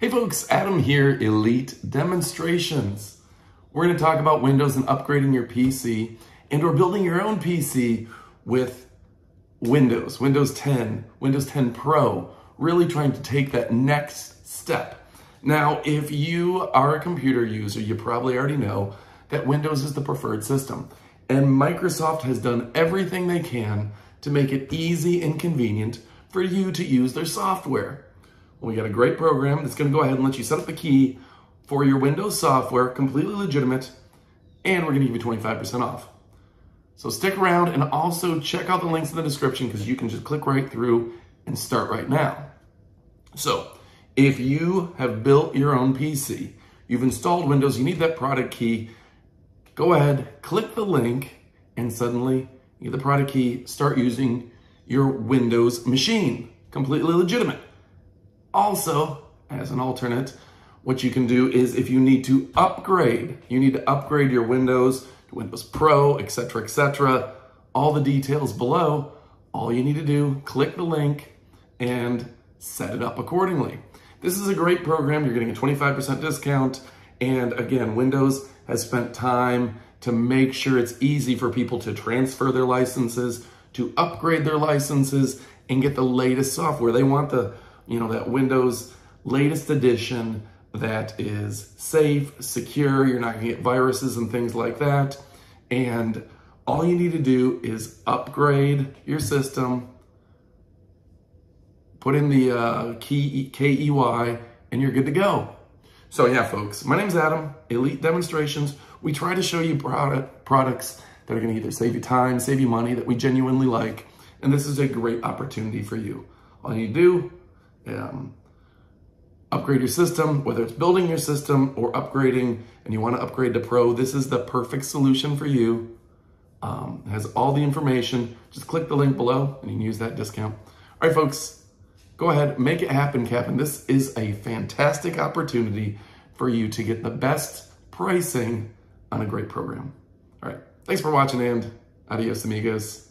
Hey folks, Adam here, Elite Demonstrations. We're going to talk about Windows and upgrading your PC and or building your own PC with Windows, Windows 10, Windows 10 Pro, really trying to take that next step. Now, if you are a computer user, you probably already know that Windows is the preferred system. And Microsoft has done everything they can to make it easy and convenient for you to use their software. We got a great program that's going to go ahead and let you set up the key for your Windows software, completely legitimate, and we're going to give you 25% off. So stick around and also check out the links in the description because you can just click right through and start right now. So if you have built your own PC, you've installed Windows, you need that product key, go ahead, click the link, and suddenly you get the product key, start using your Windows machine, completely legitimate. Also, as an alternate, what you can do is if you need to upgrade, your Windows to Windows Pro, etc., etc., all the details below, all you need to do, click the link and set it up accordingly. This is a great program. You're getting a 25% discount. And again, Windows has spent time to make sure it's easy for people to transfer their licenses, to upgrade their licenses, and get the latest software. They want the that Windows latest edition that is safe, secure, you're not gonna get viruses and things like that. And all you need to do is upgrade your system, put in the key, KEY, and you're good to go. So yeah, folks, my name's Adam, Elite Demonstrations. We try to show you products that are gonna either save you time, save you money, that we genuinely like. And this is a great opportunity for you. All you do, upgrade your system, whether it's building your system or upgrading, and you want to upgrade to Pro, this is the perfect solution for you. It has all the information. Just click the link below and you can use that discount. All right, folks, go ahead, make it happen, Captain. This is a fantastic opportunity for you to get the best pricing on a great program. All right, thanks for watching and adios, amigos.